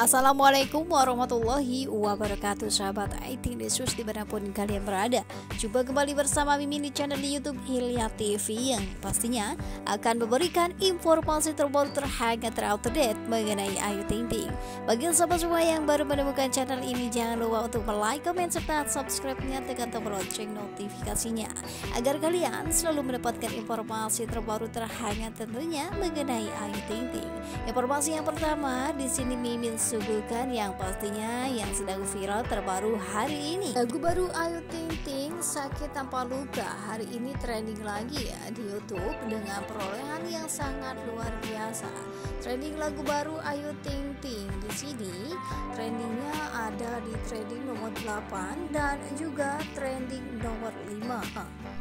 Assalamualaikum warahmatullahi wabarakatuh, sahabat IT News dimanapun kalian berada. Jumpa kembali bersama Mimin di channel di YouTube Hilya TV yang pastinya akan memberikan informasi terbaru, terhangat, terupdate mengenai Ayu Ting Ting. Bagi sahabat semua yang baru menemukan channel ini, jangan lupa untuk like, komen, serta subscribe-nya, tekan tombol lonceng notifikasinya agar kalian selalu mendapatkan informasi terbaru, terhangat tentunya mengenai Ayu Ting Ting. Informasi yang pertama di sini Mimin suguhkan yang pastinya yang sedang viral terbaru hari ini. Lagu baru Ayu Ting Ting Sakit Tanpa Luka hari ini trending lagi ya di YouTube dengan perolehan yang sangat luar biasa. Trending lagu baru Ayu Ting Ting di sini trendingnya ada di trending nomor 8 dan juga trending nomor 5.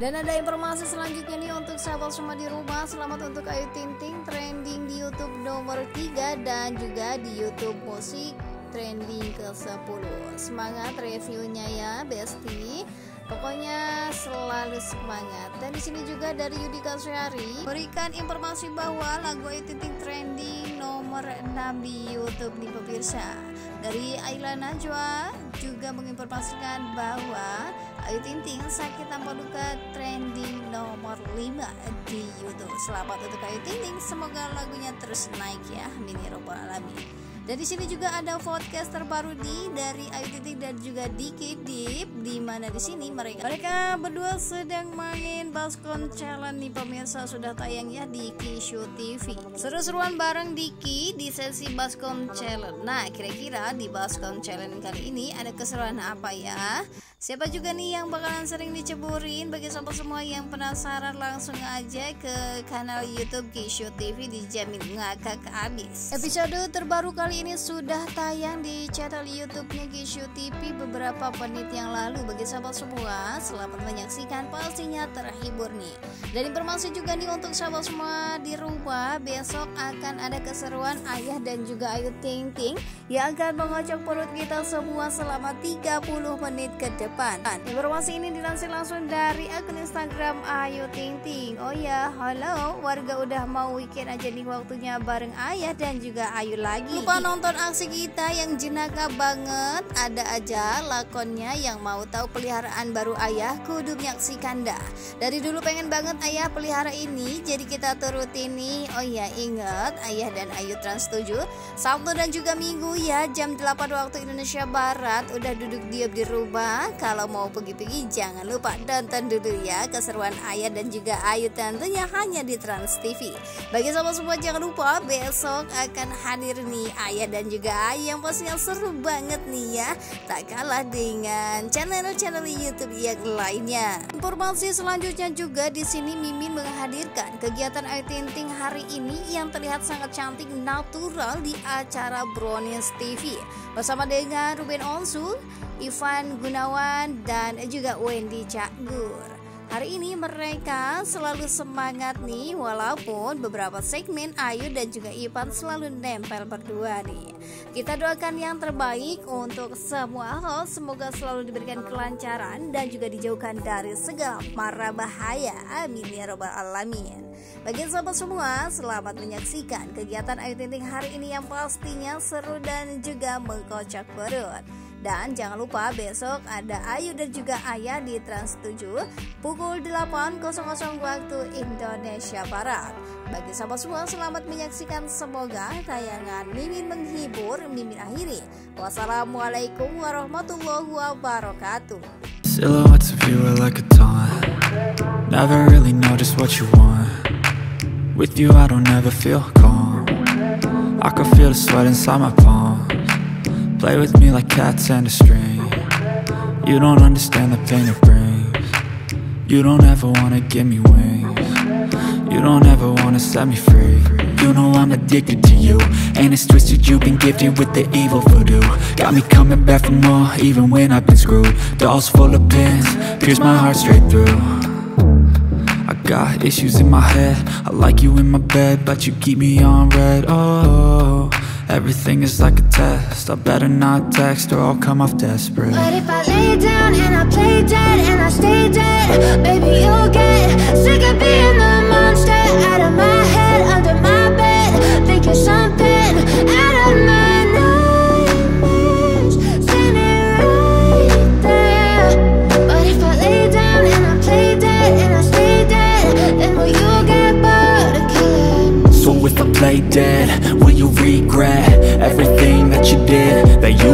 Dan ada informasi selanjutnya nih untuk sahabat semua di rumah, selamat untuk Ayu Ting Ting trending di YouTube nomor 3 dan juga di YouTube musik trending ke-10. Semangat reviewnya ya bestie, pokoknya selalu semangat. Dan di sini juga dari Yudika Syari berikan informasi bahwa lagu Ayu Ting Ting trending nomor 6 di YouTube nih pemirsa. Dari Ayla Najwa juga menginformasikan bahwa Ayu Ting Ting Sakit Tanpa Luka trending nomor 5 di YouTube. Selamat untuk Ayu Ting Ting, semoga lagunya terus naik ya, amin ya robbal alamin. Dan di sini juga ada podcast terbaru dari Ayu Ting Ting dan juga Diki Deep, di mana di sini mereka berdua sedang main baskom challenge nih pemirsa, sudah tayang ya di Gishu TV. Seru-seruan bareng Diki di sesi baskom challenge. Nah, kira-kira di baskom challenge kali ini ada keseruan apa ya? Siapa juga nih yang bakalan sering diceburin? Bagi sahabat semua yang penasaran, langsung aja ke kanal YouTube Gishu TV, dijamin ngakak abis. Episode terbaru kali ini sudah tayang di channel YouTube-nya Gishu TV beberapa menit yang lalu. Bagi sahabat semua, selamat menyaksikan, pastinya terhibur nih. Dan informasi juga nih untuk sahabat semua di rumah, besok akan ada keseruan Ayah dan juga Ayu Ting Ting yang akan mengocok perut kita semua selama 30 menit ke depan. Informasi ini dilansir langsung dari akun Instagram Ayu Ting Ting. Oh ya, halo warga, udah mau weekend aja nih waktunya bareng Ayah dan juga Ayu lagi. Lupa nonton aksi kita yang jenaka banget, ada aja lakonnya. Yang mau tahu peliharaan baru Ayah kudu menyaksikan dah. Dari dulu pengen banget Ayah pelihara ini, jadi kita turutin nih. Oh ya, ingat Ayah dan Ayu Trans7 Sabtu dan juga Minggu ya, jam 8 waktu Indonesia Barat. Udah duduk diam di rumah, kalau mau pergi-pergi jangan lupa nonton dulu ya keseruan Ayah dan juga Ayu tentunya hanya di TransTV. Bagi sahabat semua, jangan lupa besok akan hadir nih Ayah dan juga Ayu yang pastinya seru banget nih ya, tak kalah dengan channel-channel YouTube yang lainnya. Informasi selanjutnya juga di sini Mimin menghadirkan kegiatan Ayu Ting Ting hari ini yang terlihat sangat cantik natural di acara Brownies TV bersama dengan Ruben Onsu, Ivan Gunawan, dan juga Wendy Cakgur. Hari ini mereka selalu semangat nih, walaupun beberapa segmen Ayu dan juga Ivan selalu nempel berdua nih. Kita doakan yang terbaik untuk semua host, semoga selalu diberikan kelancaran dan juga dijauhkan dari segala mara bahaya, amin ya robbal alamin. Bagi sahabat semua, selamat menyaksikan kegiatan Ayu Ting Ting hari ini yang pastinya seru dan juga mengkocok perut. Dan jangan lupa besok ada Ayu dan juga Ayah di Trans7 pukul 8.00 waktu Indonesia Barat. Bagi sahabat semua, selamat menyaksikan, semoga tayangan Mimin menghibur. Mimin akhiri, wassalamualaikum warahmatullahi wabarakatuh. Silhouettes of you are like a taunt. Never really know just what you want. With you I don't ever feel calm. I can feel the sweat inside my palm. Play with me like cats and a string. You don't understand the pain it brings. You don't ever wanna give me wings. You don't ever wanna set me free. You know I'm addicted to you, and it's twisted, you've been gifted with the evil voodoo. Got me coming back for more, even when I've been screwed. Dolls full of pins, pierce my heart straight through. I got issues in my head, I like you in my bed, but you keep me on red. Oh, everything is like a test, I better not text or I'll come off desperate. But if I lay down and I play dead and I stay dead, baby you'll get sick of being the monster. Out of my head, under my bed, thinking something out of my nose. dead? Will you regret everything that you did, that you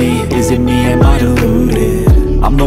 me, is it me, am I deluded? I'm the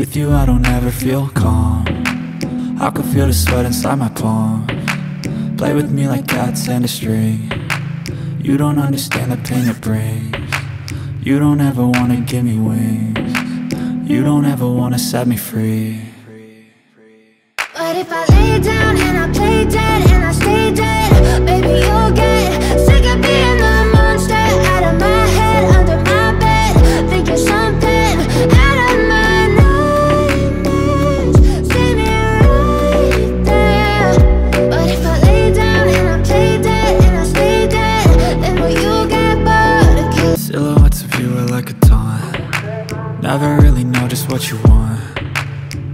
With you I don't ever feel calm. I can feel the sweat inside my palm. Play with me like cats and a string. You don't understand the pain it brings. You don't ever wanna give me wings. You don't ever wanna set me free. But if I lay down and I play dead and I stay dead, baby you'll get sick of being the monster out of my head, under my bed. Think you're something out of my head. Silhouettes of you are like a taunt. Never really know just what you want.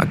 I